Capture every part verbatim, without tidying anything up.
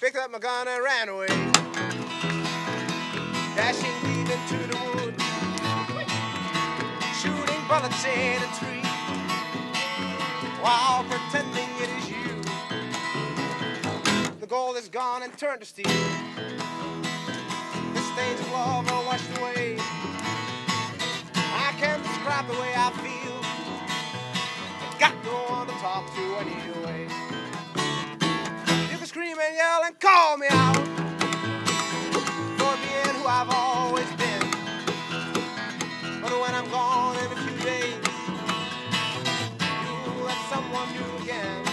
Picked up my gun and ran away, dashing deep into the wood, shooting bullets in a tree, while pretending it is you. The gold is gone and turned to steel, the stains of love are washed away. I can't describe the way I feel. Got no one to talk to anyway. You can scream and yell and call me out for being who I've always been. But when I'm gone in a few days, you'll let someone new again.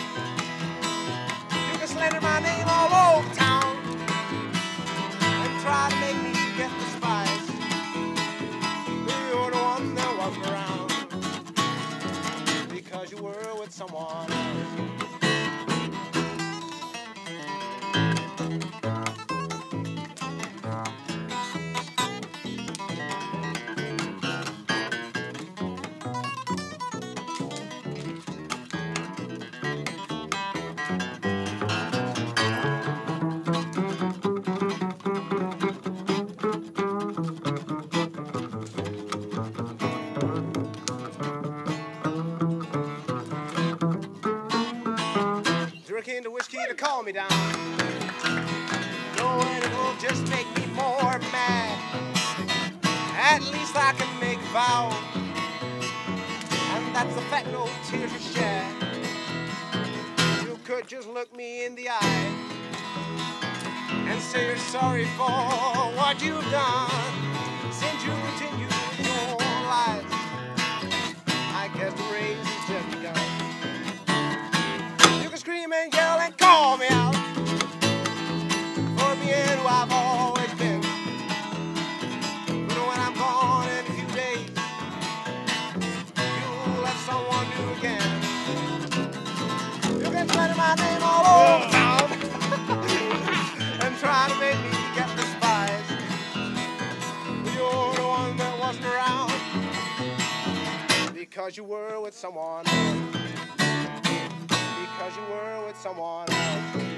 You can slander my name all over town and try to make me get despised. You're the one that walked around because you were with someone to calm me down. Knowing it'll just make me more mad. At least I can make a vow, and that's the fact no tears are shed. You could just look me in the eye and say you're sorry for what you've done since you continue your lies. I guess the race is just begun. Scream and yell and call me out for being who I've always been. But when I'm gone in a few days, you'll have someone new again. You can slander my name all over town and try to make me get despised. But you're the one that wasn't around because you were with someone else. Because you were with someone else.